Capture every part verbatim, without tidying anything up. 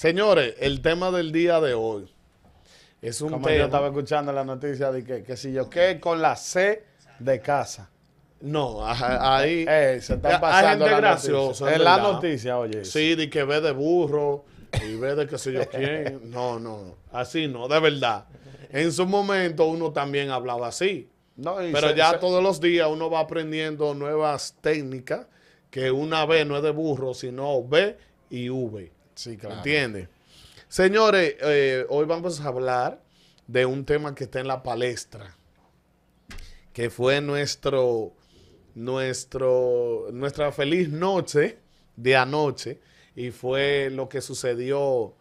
Señores, el tema del día de hoy es un Como tema... Yo estaba escuchando la noticia de que, que si yo qué con la C de casa. No, ahí... Eh, se están pasando la noticia. Es la noticia, oye. Sí, de que ve de burro y ve de qué sé yo quién. No, no, no. Así no, de verdad. En su momento uno también hablaba así. No, pero se, ya se, todos los días uno va aprendiendo nuevas técnicas que una B no es de burro, sino B y V. Sí, claro. ¿Entiendes? Señores, eh, hoy vamos a hablar de un tema que está en la palestra, que fue nuestro, nuestro, nuestra feliz noche de anoche y fue lo que sucedió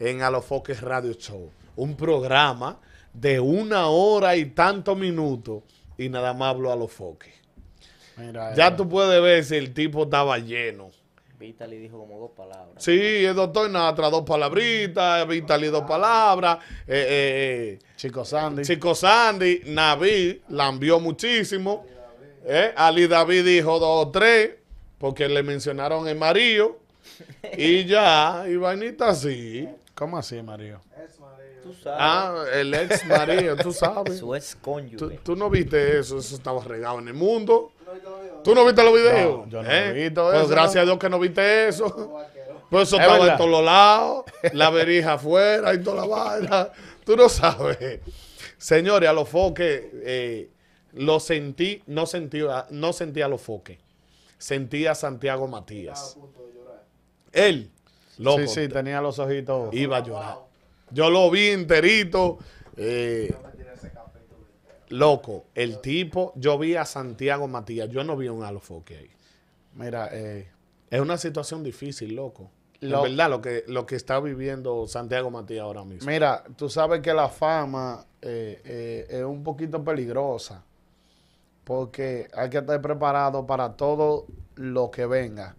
en Alofoke Radio Show. Un programa de una hora y tantos minutos y nada más habló Alofoke. Mira, ya era. Tú puedes ver si el tipo estaba lleno. Vitaly dijo como dos palabras. Sí, el doctor Natra, dos palabritas, Vitaly dos palabras. Eh, eh, Chico Sandy. Chico Sandy, Naví lambió muchísimo. Eh, Ali David dijo dos o tres, porque le mencionaron el Mario. Y ya, y vainita así. ¿Cómo así, Mario? Es Mario. Tú sabes. Ah, el ex Mario, tú sabes. Su ex cónyuge. Tú, tú no viste eso, eso estaba regado en el mundo. ¿Tú no viste los videos? No, yo no ¿Eh? he visto eso. Pues gracias a Dios que no viste eso. Pues eso es estaba verdad. En todos los lados, la verija afuera y toda la vaina. Tú no sabes. Señores, Alofoke, eh, lo sentí, no sentí, no sentí Alofoke. Sentí a Santiago Matías. Él, loco. Sí, sí, tenía los ojitos. Iba a llorar. Yo lo vi enterito. Eh, Loco, el tipo, yo vi a Santiago Matías, yo no vi un Alofoke ahí. Mira, eh, es una situación difícil, loco. Lo, en verdad, lo que, lo que está viviendo Santiago Matías ahora mismo. Mira, tú sabes que la fama eh, eh, es un poquito peligrosa, porque hay que estar preparado para todo lo que venga,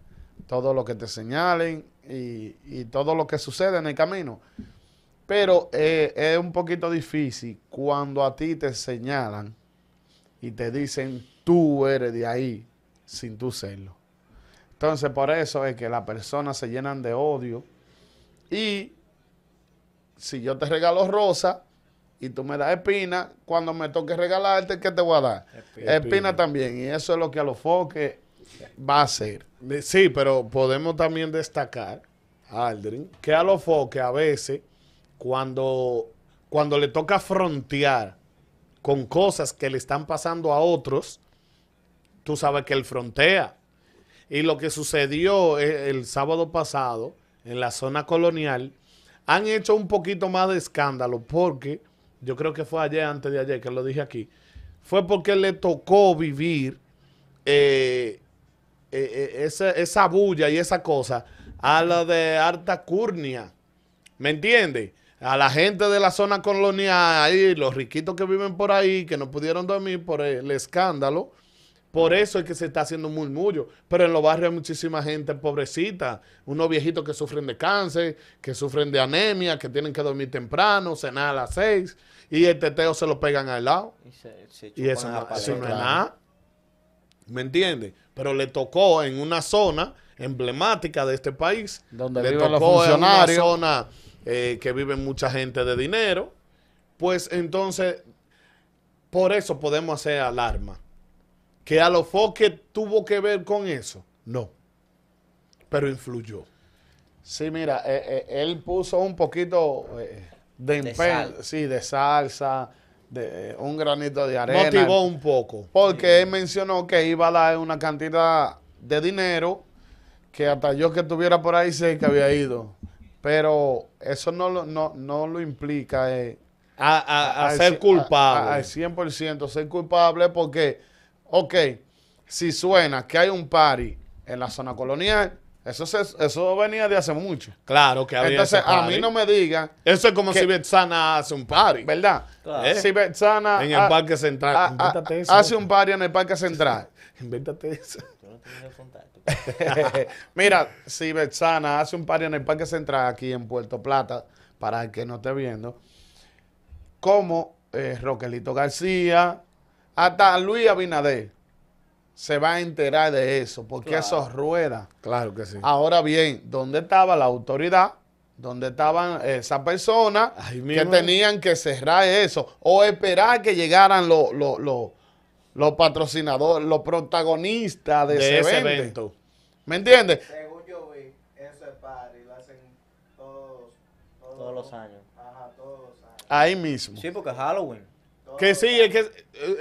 todo lo que te señalen y, y todo lo que sucede en el camino. Pero eh, es un poquito difícil cuando a ti te señalan y te dicen tú eres de ahí sin tú serlo. Entonces, por eso es que las personas se llenan de odio. Y si yo te regalo rosa y tú me das espina, cuando me toque regalarte, ¿qué te voy a dar? Espina, espina también. Y eso es lo que Alofoke va a hacer. Sí, pero podemos también destacar, Aldrin, que Alofoke a veces... Cuando, cuando le toca frontear con cosas que le están pasando a otros, tú sabes que él frontea. Y lo que sucedió el, el sábado pasado en la zona colonial, han hecho un poquito más de escándalo porque, yo creo que fue ayer, antes de ayer, que lo dije aquí, fue porque le tocó vivir eh, eh, esa, esa bulla y esa cosa a la de harta curnia. ¿Me entiendes? A la gente de la zona colonial, ahí, los riquitos que viven por ahí, que no pudieron dormir por el escándalo, por eso es que se está haciendo un murmullo. Pero en los barrios hay muchísima gente pobrecita, unos viejitos que sufren de cáncer, que sufren de anemia, que tienen que dormir temprano, cenar a las seis, y el teteo se lo pegan al lado. Y, se, se y eso, no, eso no es nada. ¿Me entiendes? Pero le tocó en una zona emblemática de este país, donde le viven tocó los funcionarios. En una zona... Eh, que viven mucha gente de dinero, pues entonces, por eso podemos hacer alarma. ¿Que Alofoke tuvo que ver con eso? No, pero influyó. Sí, mira, eh, eh, él puso un poquito eh, de, de, sal. sí, de salsa, de, eh, un granito de arena. Motivó un poco. Porque sí. Él mencionó que iba a dar una cantidad de dinero que hasta yo que estuviera por ahí sé que había ido. Pero eso no lo, no, no lo implica eh, a, a, a, a ser al, culpable. Al cien por ciento ser culpable porque, ok, si suena que hay un party en la zona colonial, eso se, eso venía de hace mucho. Claro que había. Entonces, ese party. A mí no me digan. Eso es como que, si Betsana hace un party. ¿Verdad? Claro. ¿Eh? Si Betsana. En el ha, Parque Central. Ha, ha, eso, hace un party en el Parque Central. Invéntate eso. Yo no tengo contacto. Mira, si Betsana hace un party en el Parque Central aquí en Puerto Plata, para el que no esté viendo, como eh, Roquelito García, hasta Luis Abinader se va a enterar de eso, porque claro. Eso rueda. Claro que sí. Ahora bien, ¿dónde estaba la autoridad donde estaban esas personas Ay, que madre. tenían que cerrar eso o esperar que llegaran los, los, los, los patrocinadores, los protagonistas de, de ese, ese evento. evento. ¿Me entiendes? Según yo vi, eso es party, lo hacen todos, todos, todos los años. Ajá, todos los años. Ahí mismo. Sí, porque Halloween. Que sí, es que,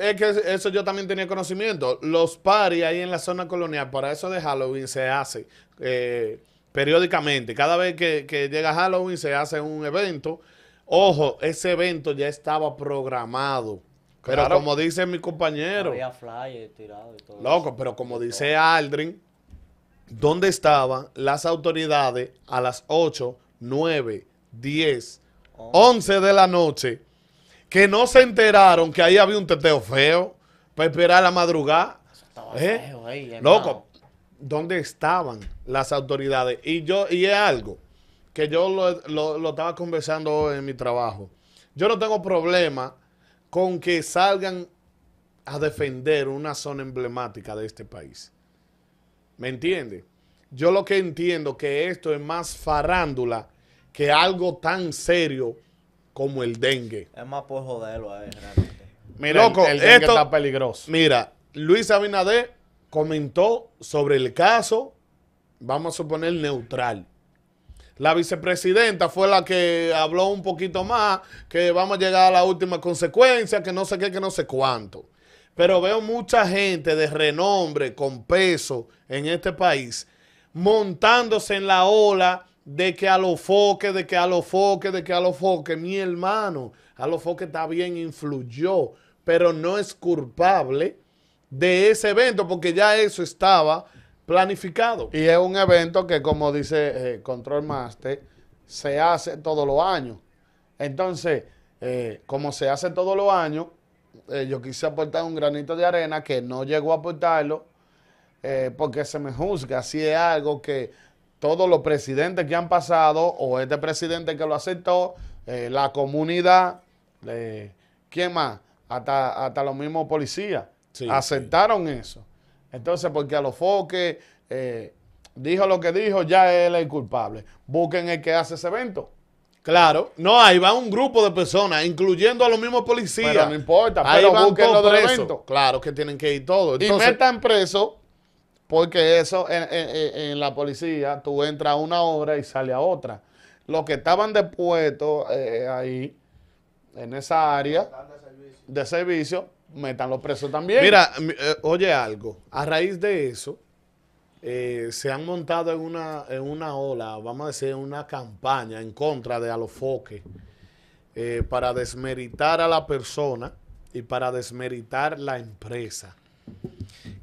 es que eso yo también tenía conocimiento. Los party ahí en la zona colonial, para eso de Halloween se hace eh, periódicamente. Cada vez que, que llega Halloween se hace un evento. Ojo, ese evento ya estaba programado. Pero claro, como dice mi compañero. Había flyer tirado y todo. Loco, eso. Pero como dice Aldrin, ¿dónde estaban las autoridades a las ocho, nueve, diez, oh, once de la noche? Que no se enteraron que ahí había un teteo feo para esperar a la madrugada. Eso estaba ¿Eh? feo, ey, Loco, ¿dónde estaban las autoridades? Y yo y es algo que yo lo, lo, lo estaba conversando hoy en mi trabajo. Yo no tengo problema con que salgan a defender una zona emblemática de este país. ¿Me entiendes? Yo lo que entiendo que esto es más farándula que algo tan serio como el dengue. Es más por joderlo a él, realmente. Mira, loco, el, el dengue esto, está peligroso. Mira, Luis Abinader comentó sobre el caso, vamos a suponer, neutral. La vicepresidenta fue la que habló un poquito más, que vamos a llegar a la última consecuencia, que no sé qué, que no sé cuánto. Pero veo mucha gente de renombre, con peso en este país, montándose en la ola de que Alofoke, de que Alofoke, de que Alofoke, mi hermano, Alofoke está bien, influyó, pero no es culpable de ese evento porque ya eso estaba planificado. Y es un evento que, como dice eh, Control Master, se hace todos los años. Entonces, eh, como se hace todos los años, eh, yo quise aportar un granito de arena que no llegó a aportarlo eh, porque se me juzga si es algo que todos los presidentes que han pasado, o este presidente que lo aceptó, eh, la comunidad, eh, ¿quién más? Hasta, hasta los mismos policías sí, aceptaron sí. eso. Entonces, porque Alofoke eh, dijo lo que dijo, ya él es el culpable. Busquen el que hace ese evento. Claro, no, ahí va un grupo de personas, incluyendo a los mismos policías. Pero no importa, ahí pero van busquen los eventos. Claro que tienen que ir todos. Entonces, y metan preso. Porque eso en, en, en la policía, tú entras a una hora y sale a otra. Los que estaban depuestos eh, ahí, en esa área de servicio. de servicio, metan los presos también. Mira, eh, oye algo, a raíz de eso, eh, se han montado en una, en una ola, vamos a decir, una campaña en contra de Alofoke, eh, para desmeritar a la persona y para desmeritar la empresa.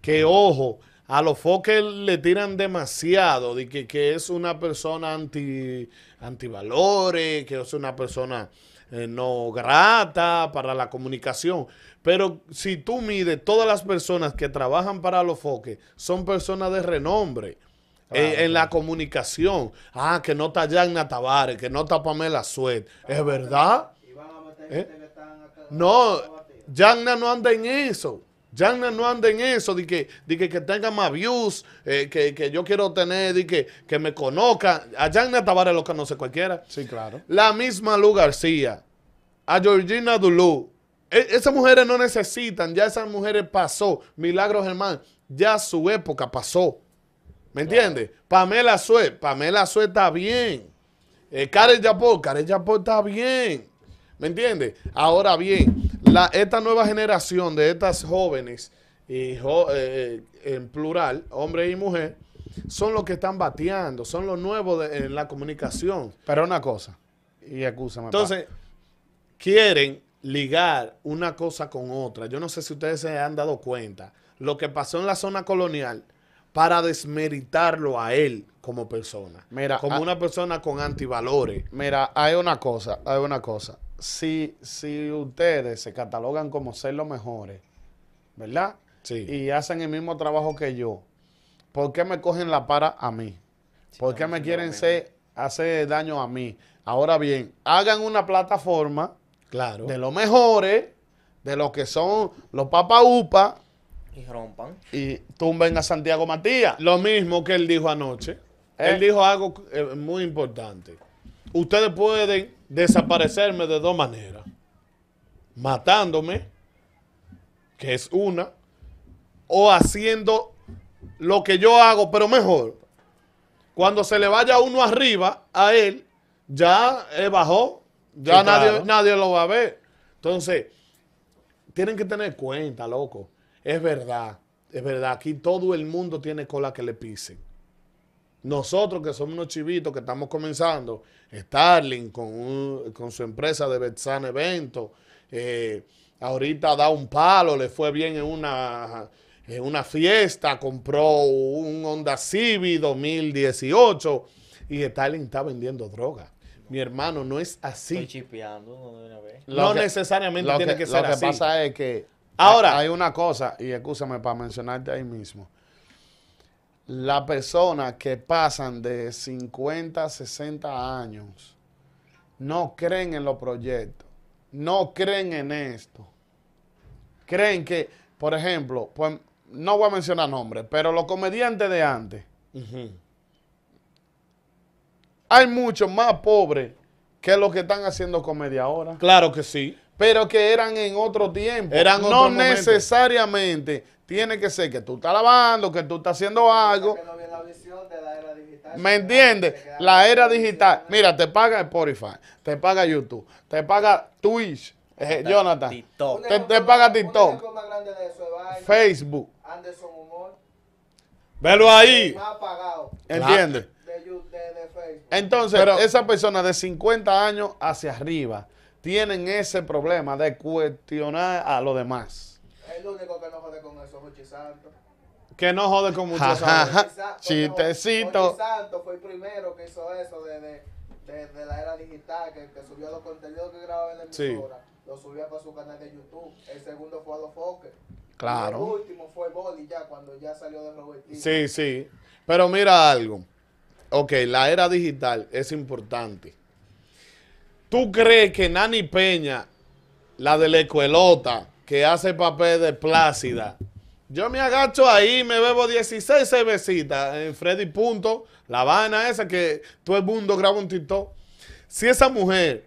Que ojo, a los Alofoke le tiran demasiado de que, que es una persona anti antivalores, que es una persona eh, no grata para la comunicación. Pero si tú mides, todas las personas que trabajan para Alofoke son personas de renombre claro, eh, claro. en la comunicación. Ah, que no está Yagna Tavares, que no está Pamela Sue. ¿Es verdad? Y van a meter ¿Eh? que están acá no, Yagna no anda en eso. Yagna no anda en eso, de que, de que, que tenga más views, eh, que, que yo quiero tener, de que, que me conozca. A Yagna Tavares lo conoce cualquiera. Sí, claro. La misma Lu García, a Georgina Dulú. E esas mujeres no necesitan, ya esas mujeres pasó. Milagros Germán, ya su época pasó. ¿Me entiendes? Wow. Pamela Sue, Pamela Sue está bien. Eh, Karen Yapó, Karen Yapó está bien. ¿Me entiendes? Ahora bien, la, esta nueva generación de estas jóvenes, y jo, eh, en plural, hombre y mujer, son los que están bateando, son los nuevos de, en la comunicación. Pero una cosa, y acúsame. Entonces, pa. quieren ligar una cosa con otra. Yo no sé si ustedes se han dado cuenta. Lo que pasó en la zona colonial para desmeritarlo a él como persona. Mira, como a, una persona con antivalores. Mira, hay una cosa, hay una cosa. Si, si ustedes se catalogan como ser los mejores, ¿verdad? Sí. Y hacen el mismo trabajo que yo, ¿por qué me cogen la para a mí? Sí, ¿Por qué me quieren ser, hacer daño a mí? Ahora bien, hagan una plataforma claro. de los mejores, de los que son los papa upa. Y rompan. Y tumben a Santiago Matías. Lo mismo que él dijo anoche. ¿Eh? Él dijo algo eh, muy importante. ustedes pueden desaparecerme de dos maneras. Matándome, que es una, o haciendo lo que yo hago, pero mejor. Cuando se le vaya uno arriba a él, ya eh, bajó, ya sí, nadie, claro. nadie lo va a ver. Entonces, tienen que tener cuenta, loco. Es verdad, es verdad. Aquí todo el mundo tiene cola que le pisen. Nosotros que somos unos chivitos que estamos comenzando, Starling con, un, con su empresa de Betsana Eventos, eh, ahorita da un palo, le fue bien en una, en una fiesta, compró un Honda Civic dos mil dieciocho y Starling está vendiendo droga. Mi hermano, no es así. Estoy chipeando de una vez. No que, necesariamente tiene que, que ser así. Lo que pasa es que ahora hay una cosa, y escúchame para mencionarte ahí mismo. Las personas que pasan de cincuenta, sesenta años no creen en los proyectos, no creen en esto. Creen que, por ejemplo, pues no voy a mencionar nombres, pero los comediantes de antes, uh-huh. hay muchos más pobres que los que están haciendo comedia ahora. Claro que sí. Pero que eran en otro tiempo. Eran no otro necesariamente tiene que ser que tú estás lavando, que tú estás haciendo algo. No vi la audición de la era digital. ¿Me entiendes? La era digital. Mira, te paga Spotify, te paga YouTube, te paga Twitch, eh, Jonathan. TikTok. Te, te paga TikTok. Facebook. Anderson Humor. Velo ahí. Más pagado. ¿Entiendes? Entonces, pero esa persona de cincuenta años hacia arriba tienen ese problema de cuestionar a los demás. El único que no jode con eso, Jochi Santo. Que no jode con muchos santos. Chistecito. Jochi Santo fue el primero que hizo eso de, de, de, de la era digital, que, que subió los contenidos que grababa en la emisora, sí. Lo subía para su canal de YouTube. El segundo fue Alofoke. Claro. Y el último fue Boli ya, cuando ya salió de Robertito. Sí, sí. Pero mira algo. Ok, la era digital es importante. ¿Tú crees que Nani Peña, la de la escuelota, que hace papel de Plácida, yo me agacho ahí, me bebo dieciséis cervecitas en Freddy Punto, La Habana esa que todo el mundo graba un TikTok? Si esa mujer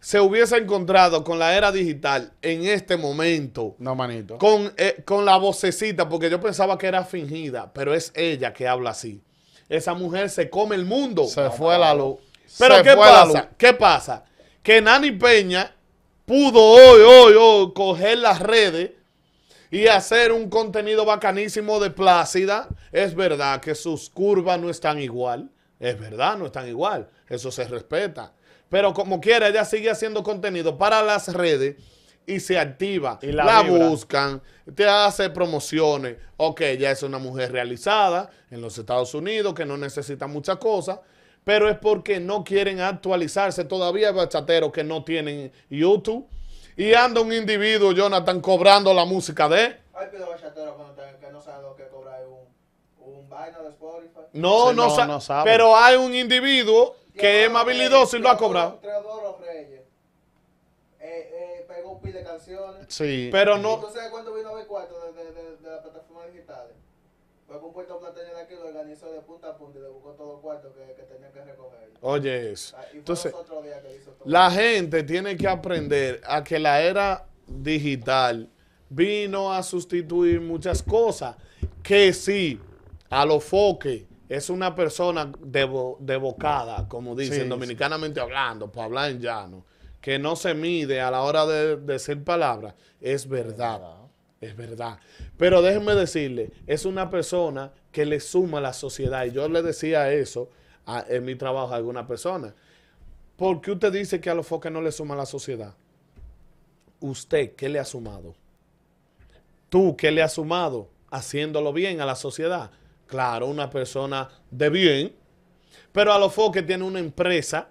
se hubiese encontrado con la era digital en este momento, no, manito. Con, eh, con la vocecita, porque yo pensaba que era fingida, pero es ella que habla así. Esa mujer se come el mundo. Se fue la luz. Pero ¿qué pasa? ¿Qué pasa? Que Nani Peña pudo hoy, hoy, hoy coger las redes y hacer un contenido bacanísimo de Plácida. Es verdad que sus curvas no están igual. Es verdad, no están igual. Eso se respeta. Pero como quiera, ella sigue haciendo contenido para las redes y se activa. Y la, la buscan, te hace promociones. Ok, ya es una mujer realizada en los Estados Unidos que no necesita muchas cosas. Pero es porque no quieren actualizarse. Todavía hay bachateros que no tienen YouTube. Y anda un individuo, Jonathan, cobrando la música de... Ay, pero bachateros que no saben lo que cobra un, un vaina de Spotify. No, sí, no, no, sa no saben. Pero hay un individuo Dios, que es más habilidoso y lo ha cobrado. Teodoro Reyes. Eh, eh, pegó un pile de canciones. Sí. Pero no... ¿Tú sabes cuándo vino a ver cuarto de, de, de, de las plataformas digitales? Fue con Puerto Plateño de aquí, lo organizó de punta a punta y le buscó todos los cuartos que, que tenían que recoger. Oye, eso. Entonces, la gente tiene que aprender a que la era digital vino a sustituir muchas cosas. Que sí, Alofoke es una persona devocada, como dicen, sí, dominicanamente sí. hablando, para hablar en llano, que no se mide a la hora de, de decir palabras. Es verdad. Es verdad. Pero déjenme decirle, es una persona que le suma a la sociedad. Y yo le decía eso a, en mi trabajo a alguna persona. ¿Por qué usted dice que Alofoke no le suma a la sociedad? ¿Usted qué le ha sumado? ¿Tú qué le has sumado haciéndolo bien a la sociedad? Claro, una persona de bien. Pero Alofoke tiene una empresa,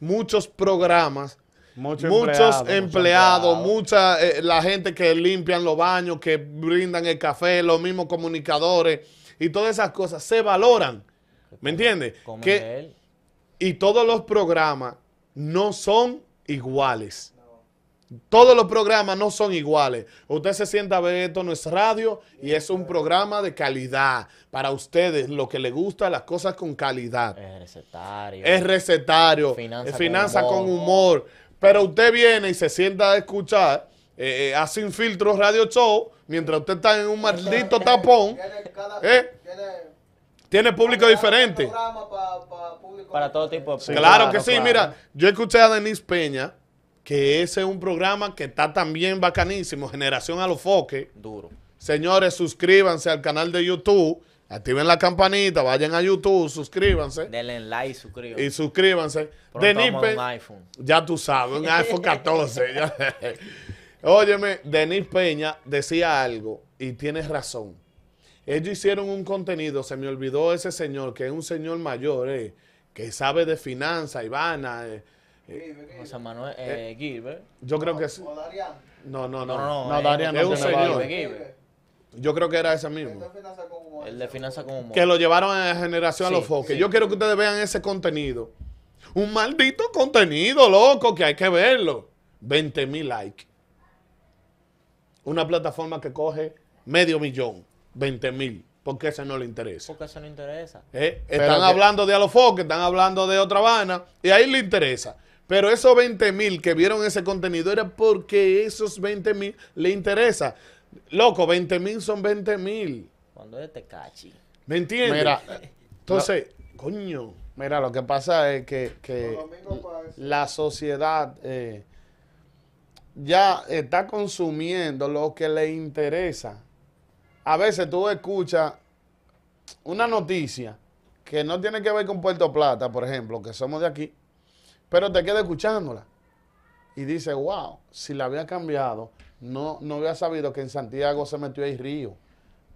muchos programas, Mucho muchos empleados, empleado, mucho empleado. mucha eh, la gente que limpian los baños, que brindan el café, los mismos comunicadores y todas esas cosas se valoran, ¿me entiendes? Que, y todos los programas no son iguales. No. Todos los programas no son iguales. Usted se sienta a ver Esto No Es Radio y es un programa de calidad. Para ustedes, lo que les gusta, las cosas con calidad. Es recetario. Es recetario. Finanza, finanza con, humor. con humor. Pero usted viene y se sienta a escuchar eh, a Sin Filtro Radio Show mientras usted está en un maldito tapón. ¿Eh? Tiene público diferente. Para, para, público para todo tipo de público. Sí, claro, claro que sí. Claro. Mira, yo escuché a Denise Peña, que ese es un programa que está también bacanísimo, Generación Alofoke. Duro. Señores, suscríbanse al canal de YouTube, activen la campanita, vayan a YouTube, suscríbanse. Denle like y suscríbanse. Y suscríbanse. Denise, un iPhone. Ya tú sabes, un iPhone catorce. Óyeme, Denise Peña decía algo y tienes razón. Ellos hicieron un contenido, se me olvidó ese señor, que es un señor mayor, eh, que sabe de finanzas, Ivana, eh, eh, José Manuel eh, eh, Gilbert. Yo creo que sí. No, no, no. No, no, no eh, Darían no es un señor. Gilbert. Yo creo que era ese mismo. El de finanzas con humor. Que lo llevaron a la Generación sí, Alofoke. Sí. Yo quiero que ustedes vean ese contenido. Un maldito contenido, loco, que hay que verlo. veinte mil likes. Una plataforma que coge medio millón. veinte mil, porque eso no le interesa. Porque eso no interesa. ¿Eh? Están hablando de Alofoke, están hablando de otra vaina, y ahí le interesa. Pero esos veinte mil que vieron ese contenido era porque esos veinte mil le interesa. Loco, veinte mil son veinte mil. Cuando es te cachi. ¿Me entiendes? Mira, entonces, no, coño. Mira, lo que pasa es que, que la sociedad eh, ya está consumiendo lo que le interesa. A veces tú escuchas una noticia que no tiene que ver con Puerto Plata, por ejemplo, que somos de aquí, pero te quedas escuchándola y dices, wow, si la había cambiado, no, no había sabido que en Santiago se metió ahí río.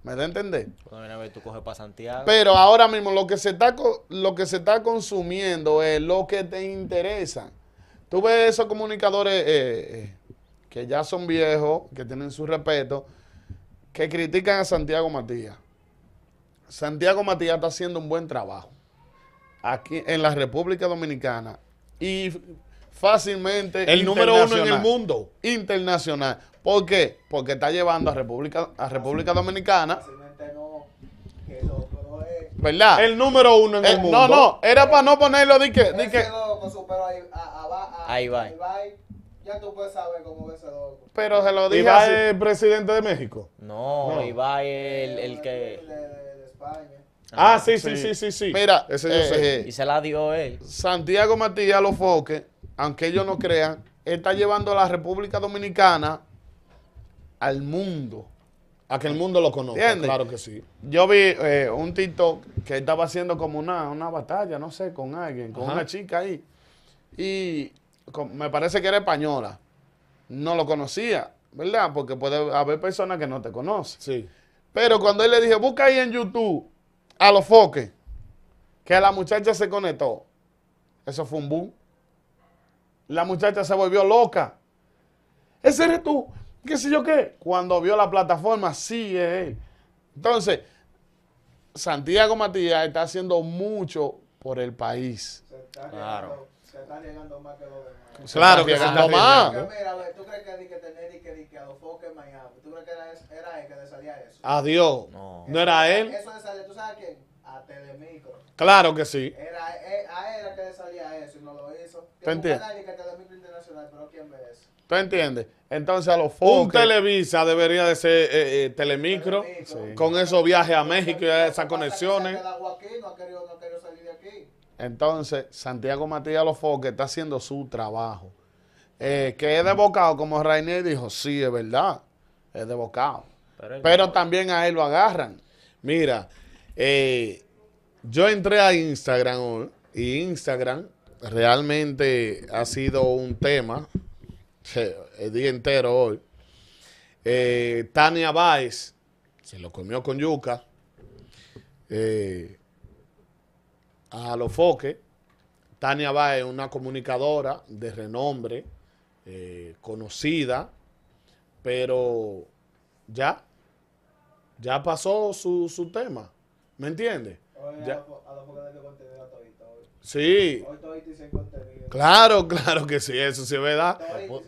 ¿Me da a entender? Bueno, a ver, tú coges para Santiago. Pero ahora mismo lo que se está, lo que se está consumiendo es lo que te interesa. Tú ves esos comunicadores eh, eh, que ya son viejos, que tienen su respeto, que critican a Santiago Matías. Santiago Matías está haciendo un buen trabajo aquí en la República Dominicana y fácilmente el número uno en el mundo. Internacional. ¿Por qué? Porque está llevando a República, a República Dominicana. ¿Verdad? El número uno en el, el mundo. No, no, era para no ponerlo de que... De que ahí va. Ya tú puedes saber cómo es ese loco. Pero se lo dije. ¿Ibai es el presidente de México? No, no. Ibai es el, el que... El de, de, de España. Ah, ah sí, sí, sí, sí, sí. Mira, ese eh, yo sé. Y se la dio él. Santiago Matías Alofoke, aunque ellos no crean, está llevando a la República Dominicana al mundo. A que el mundo lo conozca. ¿Entiendes? Claro que sí. Yo vi eh, un TikTok que estaba haciendo como una, una batalla, no sé, con alguien, con Ajá. una chica ahí. Y... me parece que era española. No lo conocía, ¿verdad? Porque puede haber personas que no te conocen. Sí. Pero cuando él le dijo, busca ahí en YouTube a Alofoke, que la muchacha se conectó. Eso fue un boom. La muchacha se volvió loca. Ese eres tú. ¿Qué sé yo qué? Cuando vio la plataforma, sí es él. Entonces, Santiago Matías está haciendo mucho por el país. Claro. Se está llegando más que los demás. Claro que se está más. Mira, tú crees que di que tener y que di que Alofoke en Miami. ¿Tú crees que era, era él que le salía eso? Adiós. No, no era él. Eso le salía, ¿tú sabes quién? A Telemicro. Claro que sí. Era, a él era que le salía eso y no lo hizo. ¿Tú entiendes? Que Telemicro Internacional, pero ¿quién ve eso? ¿Tú entiendes? Entonces Alofoke. Un Televisa debería de ser eh, eh, Telemicro, Telemicro. Sí. Con esos viajes a México y esas conexiones. El agua aquí no ha querido, no ha querido salir de aquí. Entonces, Santiago Matías Alofoke está haciendo su trabajo. Eh, que es de bocado, como Rainer dijo, sí, es verdad, es de bocado. Pero, Pero también a él lo agarran. Mira, eh, yo entré a Instagram hoy y Instagram realmente ha sido un tema el día entero hoy. Eh, Tania Báez se lo comió con yuca. Eh... A Alofoke, Tania Báez, una comunicadora de renombre, eh, conocida, pero ya, ya pasó su, su tema, ¿me entiendes? Sí, claro, claro que sí, eso sí es verdad. Hoy,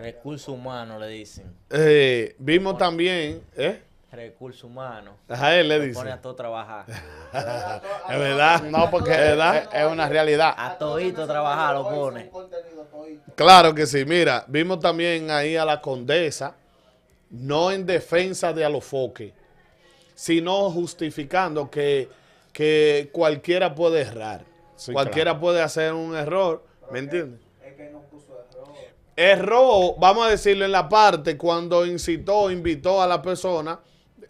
Recursos humanos le dicen. Eh, vimos pone, también, ¿eh? Recursos humanos. A él le dicen. Pone a todo trabajar. Es verdad, no, porque ¿verdad? Es una realidad. A todito trabajar lo pone. Claro que sí, mira, vimos también ahí a la condesa, no en defensa de Alofoke, sino justificando que, que cualquiera puede errar. Sí, cualquiera claro. puede hacer un error, ¿me entiendes? Es que no puso error. Erró, vamos a decirlo, en la parte cuando incitó, invitó a la persona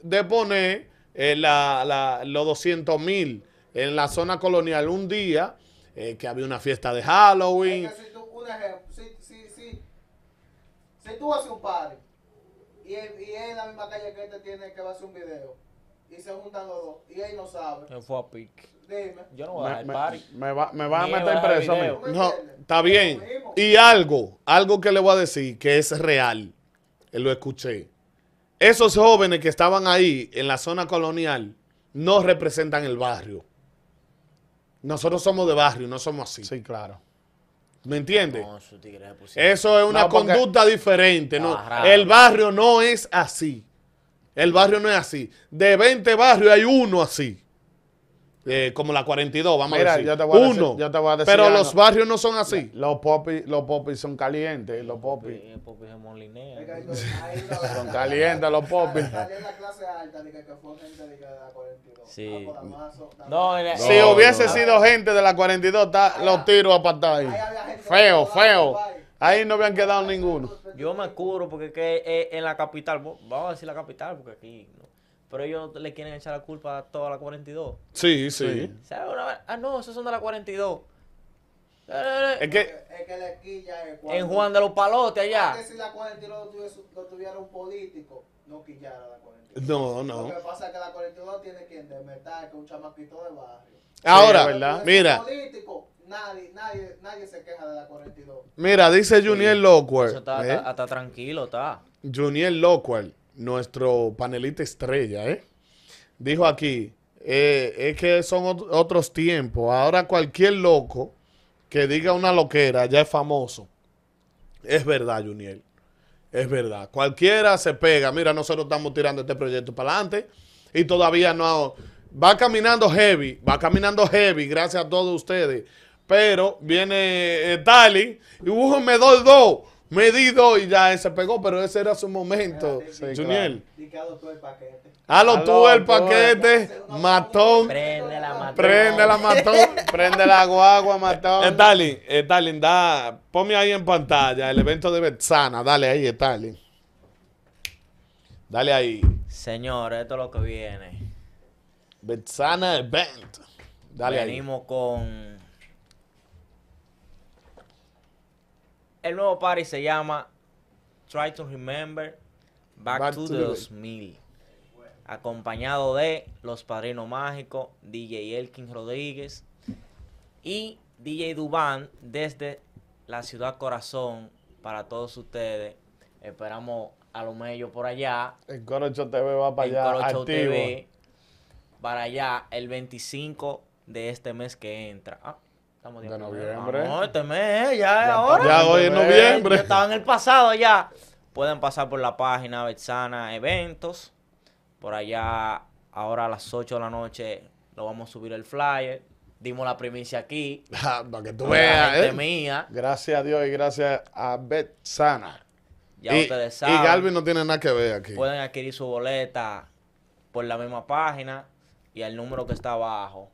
de poner eh, la, la, los doscientos mil en la zona colonial un día, eh, que había una fiesta de Halloween. Es que si tú, un ejemplo, si, si, si, si tú haces un party y es en la misma calle que te tiene que va a hacer un video, y se juntan los dos, y él no sabe. Él fue a pique. Dime. Yo no voy a dar me, party. Me, me, va, me va a meter preso. A no, está bien. Y algo, algo que le voy a decir que es real, lo escuché. Esos jóvenes que estaban ahí en la zona colonial no representan el barrio. Nosotros somos de barrio, no somos así. Sí, claro. ¿Me entiendes? No, eso es una no, porque... conducta diferente. No. El barrio no es así. El barrio no es así. De veinte barrios hay uno así. Eh, como la cuarenta y dos, vamos Mira, a decir. Yo te voy a uno. Decir, yo te voy a decir, pero ah, los no. barrios no son así. Los popis, los popis son calientes. Los popis. Los popis son molineros. Son calientes los popis. Sí. No, en el, si no, hubiese no, sido no. gente de la cuarenta y dos, ta, ah, los tiros apartados ahí. Feo, feo. Ahí no habían quedado ninguno. Yo me cubro porque es que en la capital, vamos a decir la capital, porque aquí no. Pero ellos le quieren echar la culpa a toda la cuarenta y dos. Sí, sí. sí. ¿Sabes? Ah, no, esos son de la cuarenta y dos. Es que, es que la esquilla es cuando, en Juan de los Palotes allá. Es que si la cuarenta y dos lo tuviera un político, no quillara la cuarenta y dos. No, no. Lo que pasa es que la cuarenta y dos tiene quien desmetar, que un chamaquito de barrio. Ahora, sí, ¿verdad? Mira. Político, nadie, nadie, nadie se queja de la cuarenta y dos. Mira, dice Juniel sí. Lockwell. Eso está, ¿eh? está, está tranquilo, está. Juniel Lockwell. Nuestro panelista estrella, ¿eh? Dijo aquí, eh, es que son ot otros tiempos. Ahora cualquier loco que diga una loquera ya es famoso. Es verdad, Juniel. Es verdad. Cualquiera se pega. Mira, nosotros estamos tirando este proyecto para adelante y todavía no... Va caminando heavy, va caminando heavy, gracias a todos ustedes. Pero viene eh, Tali y uh, me doy dos. Me di dos y ya se pegó, pero ese era su momento, sí, Juniel. Claro. A lo tú el paquete, matón. Prende la matón. Prende la matón. Prende la guagua, matón. Stalin, Stalin, da, ponme ahí en pantalla el evento de Betsana. Dale ahí, Stalin. Dale ahí. Señor, esto es lo que viene. Betsana Event. Dale Venimos ahí. Venimos con... El nuevo party se llama Try to Remember Back, Back to, to the dos mil. Acompañado de los padrinos mágicos, D J Elkin Rodríguez y D J Duban desde la ciudad corazón para todos ustedes. Esperamos a los medios por allá. El Coro Show T V va para el allá. Coro Show T V para allá el veinticinco de este mes que entra. Ah. Estamos de noviembre. No, este mes, ¿eh? ya es ahora. Ya hoy es noviembre. Yo estaba en el pasado ya. Pueden pasar por la página Betsana Eventos. Por allá, ahora a las ocho de la noche, lo vamos a subir el flyer. Dimos la primicia aquí. Para que tú veas, ¿eh? Mía. Gracias a Dios y gracias a Betsana. Ya y, ustedes saben. Y Galvin no tiene nada que ver aquí. Pueden adquirir su boleta por la misma página y el número que está abajo.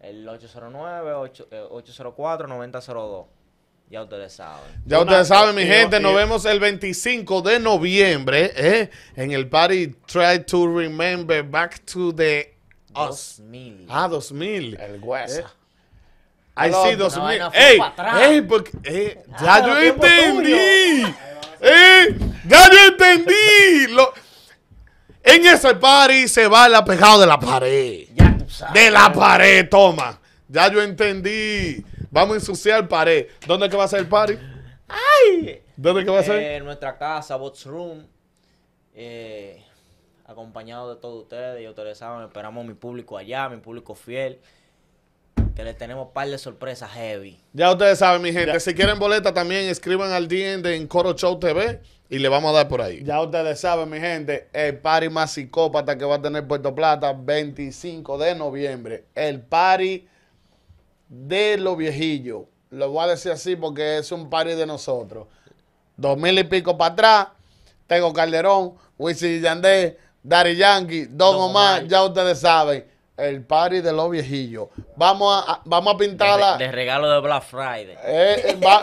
El ocho cero nueve, ocho cero cuatro, nueve cero cero dos. Ya ustedes saben. Ya ustedes saben, mi gente. Nos vemos el veinticinco de noviembre eh, en el party Try to Remember Back to the dos mil. Ah, dos mil. El Huesa. Eh. Ahí sí, dos mil. ¡Ey! ¡Ey! Porque, eh, ¡Ya yo entendí! ¡Eh! ¡Ya yo entendí! Lo, en ese party se va el apegado de la pared. Ya. De la pared, toma. Ya yo entendí. Vamos a ensuciar pared. ¿Dónde es que va a ser el party? Ay. ¿Dónde es que va a ser? En eh, nuestra casa, Box Room. Eh, acompañado de todos ustedes. Y ustedes saben, esperamos a mi público allá, mi público fiel. que le tenemos par de sorpresas heavy. Ya ustedes saben, mi gente. Ya. Si quieren boleta también, escriban al D M de Coro Show T V y le vamos a dar por ahí. Ya ustedes saben, mi gente, el party más psicópata que va a tener Puerto Plata, veinticinco de noviembre. El party de los viejillos. Lo voy a decir así porque es un party de nosotros. Dos mil y pico para atrás. Tengo Calderón, Wisin Yandel, Daddy Yankee, Don Omar. Ya ustedes saben. El party de los viejillos. Vamos a, vamos a pintar la... De, de regalo de Black Friday. Eh, eh, va,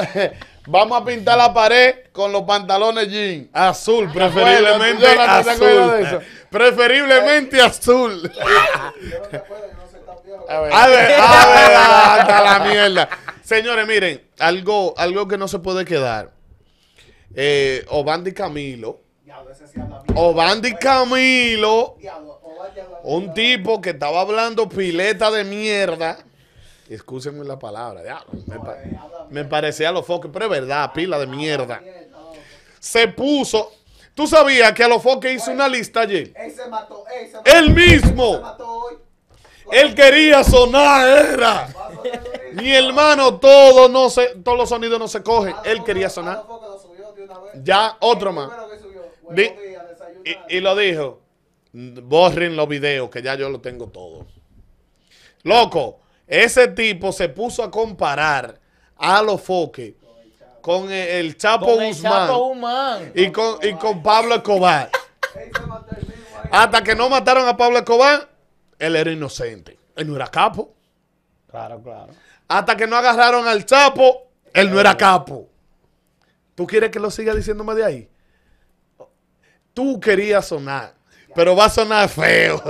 vamos a pintar la pared con los pantalones jean. Azul, preferiblemente bueno, azul. Eso. Preferiblemente eh. azul. A ver, a ver, hasta la mierda. Señores, miren, algo, algo que no se puede quedar. Eh, Obandi Camilo. Obandi Camilo. Un tipo que estaba hablando pileta de mierda. Excúsenme la palabra. Ya, me, pa me parecía a Alofoke, pero es verdad, pila de mierda. Se puso. ¿Tú sabías que Alofoke hizo una lista ayer? Él mismo. Él quería sonar, era. Mi hermano, todo no se, todos los sonidos no se cogen. Él quería sonar. Ya, otro más. Y, y lo dijo. Borren los videos, que ya yo lo tengo todo. Loco, ese tipo se puso a comparar a Alofoke con el, el Chapo con Guzmán, el Guzmán. Y, con, y con Pablo Escobar. Hasta que no mataron a Pablo Escobar, él era inocente. Él no era capo. Claro, claro. Hasta que no agarraron al Chapo, él no era capo. ¿Tú quieres que lo siga diciéndome de ahí? Tú querías sonar. Pero va a sonar feo.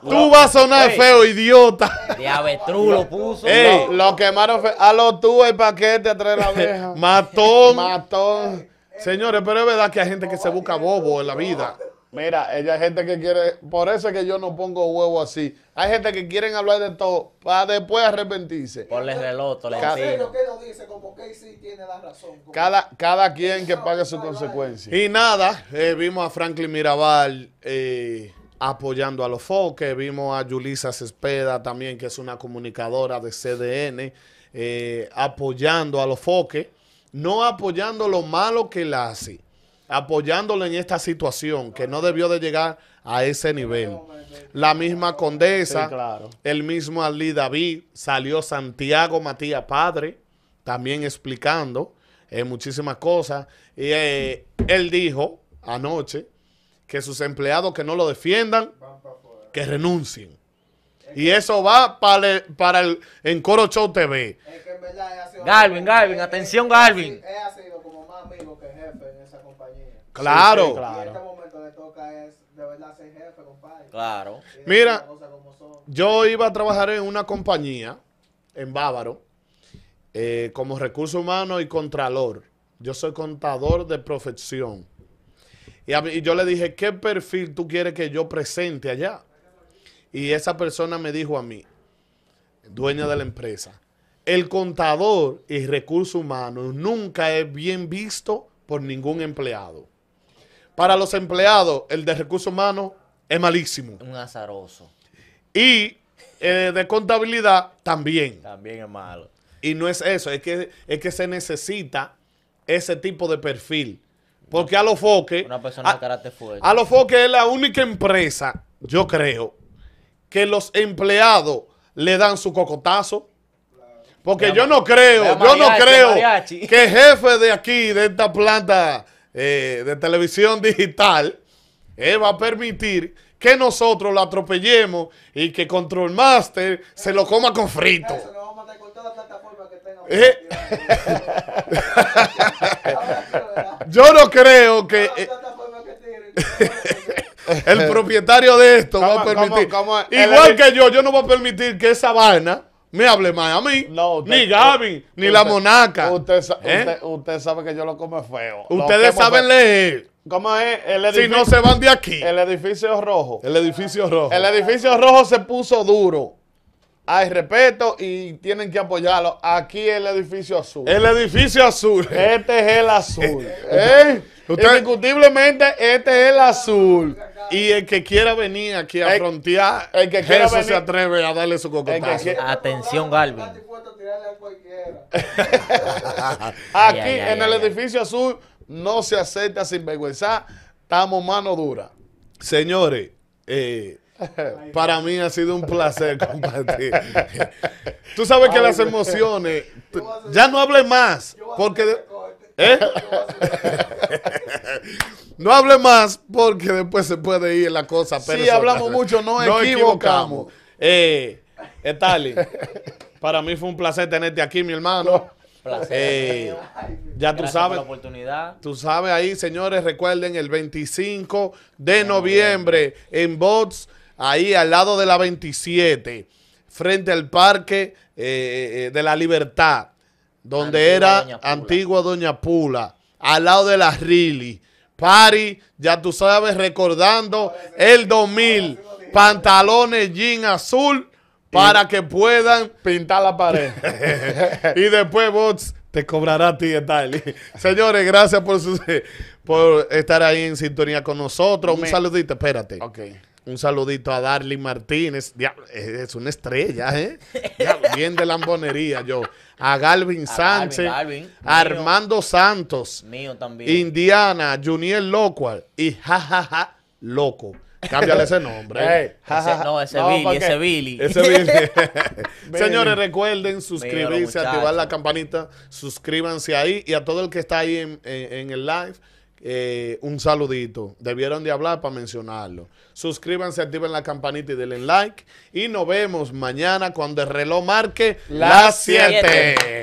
Tú vas a sonar hey. feo, idiota. De avestruz lo puso. Ey, no. Lo quemaron feo. A lo tú el paquete a traer la vieja. Matón. Matón. Señores, pero es verdad que hay gente que se busca bobo en la vida. Mira, ella hay gente que quiere... Por eso es que yo no pongo huevo así. Hay gente que quieren hablar de todo para después arrepentirse. Ponle reloj, le entiendo. Cada, cada quien que pague su consecuencia. Y nada, eh, vimos a Franklin Mirabal eh, apoyando a Alofoke. Vimos a Yulisa Cespeda también, que es una comunicadora de C D N, eh, apoyando a Alofoke. No apoyando lo malo que la hace. Apoyándolo en esta situación que no debió de llegar a ese nivel. La misma Condesa, sí, claro. El mismo Ali David, salió Santiago Matías padre, también explicando eh, muchísimas cosas. Y eh, él dijo anoche que sus empleados que no lo defiendan, que renuncien. Y eso va para el, para el en Coro Show T V. Es que en verdad es Galvin, Galvin, atención Galvin. Es así. Claro. Sí, sí, claro. Y en este momento le toca es de verdad ser jefe, compadre. Claro. Mira, yo iba a trabajar en una compañía en Bávaro eh, como recurso humano y contralor. Yo soy contador de profesión. Y, a mí, y yo le dije, ¿qué perfil tú quieres que yo presente allá? Y esa persona me dijo a mí, dueña de la empresa, el contador y recurso humano nunca es bien visto por ningún empleado. Para los empleados, el de recursos humanos es malísimo. Un azaroso. Y eh, de contabilidad también. También es malo. Y no es eso, es que, es que se necesita ese tipo de perfil. Porque Alofoke... Una persona a, de carácter fuerte. Alofoke es la única empresa, yo creo, que los empleados le dan su cocotazo. Porque yo no creo, yo no creo que jefe de aquí, de esta planta eh, de televisión digital, eh, va a permitir que nosotros lo atropellemos y que Control Master se lo coma con frito. Eso lo vamos a matar con toda plataforma que tenga. Eh. Yo no creo que... Eh, el propietario de esto va a permitir... ¿Cómo, cómo, igual que yo, yo no voy a permitir que esa vaina... Me hable más a mí, no, usted, ni Gaby, usted, ni la usted, monaca. Usted, ¿eh? usted, usted sabe que yo lo como feo. Ustedes saben leer. ¿Cómo es? El edificio, si no se van de aquí. El edificio rojo. El edificio rojo. El edificio rojo se puso duro. Hay respeto y tienen que apoyarlo. Aquí el edificio azul. El edificio azul. Este es el azul. ¿Eh? Usted, indiscutiblemente este es el azul. Y el que quiera venir aquí a el, frontear, el que quiera eso venir, se atreve a darle su cocotazo. Atención, Galvin. Aquí ay, en ay, el ay, edificio ay. azul no se acepta sinvergüenza. Estamos mano dura. Señores, eh, para mí ha sido un placer compartir. Tú sabes que ay, las emociones... Ya no hable más, porque... ¿Eh? No hable más porque después se puede ir la cosa. Si sí, hablamos mucho, no, no equivocamos. equivocamos. Eh, Etali, para mí fue un placer tenerte aquí, mi hermano. Placer. Eh, ya Gracias tú sabes. Por la oportunidad. Tú sabes ahí, señores, recuerden el veinticinco de noviembre en Box, ahí al lado de la veintisiete, frente al Parque eh, de la Libertad, donde antigua era Doña antigua Doña Pula, al lado de la Rili. Party, ya tú sabes, recordando el dos mil, pantalones jean azul para y que puedan pintar la pared. Y después Box te cobrará a ti, Etali. Señores, gracias por, su, por estar ahí en sintonía con nosotros. Un saludito, espérate. Okay. Un saludito a Darly Martínez. Diablo, es una estrella, ¿eh? Diablo, bien de lambonería yo. A Galvin a Sánchez. Galvin, Galvin. A Armando Santos. Mío también. Indiana, Juniel Lockwell. Y jajaja, ja, ja, loco. Cámbiale ese nombre. Hey, ja, ese, no, ese no, Billy, ese Billy. Ese Billy. Señores, recuerden suscribirse, activar la campanita. Suscríbanse ahí. Y a todo el que está ahí en, en, en el live. Eh, un saludito, debieron de hablar para mencionarlo. Suscríbanse, activen la campanita y denle like, y nos vemos mañana cuando el reloj marque las siete.